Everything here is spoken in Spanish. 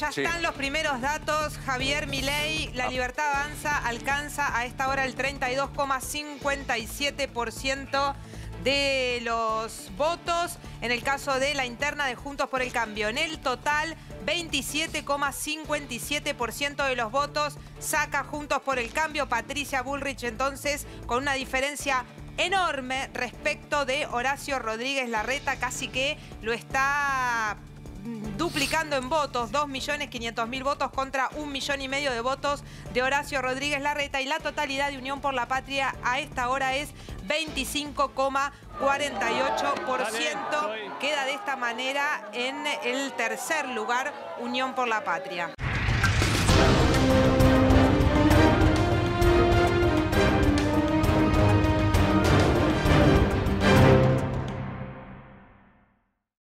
Ya están los primeros datos, Javier Milei. La Libertad Avanza alcanza a esta hora el 32,57% de los votos. En el caso de la interna de Juntos por el Cambio, en el total, 27,57% de los votos saca Juntos por el Cambio. Patricia Bullrich, entonces, con una diferencia enorme respecto de Horacio Rodríguez Larreta, casi que lo está duplicando en votos, 2.500.000 votos contra 1,5 millones de votos de Horacio Rodríguez Larreta, y la totalidad de Unión por la Patria a esta hora es 25,48%. Queda de esta manera en el tercer lugar Unión por la Patria.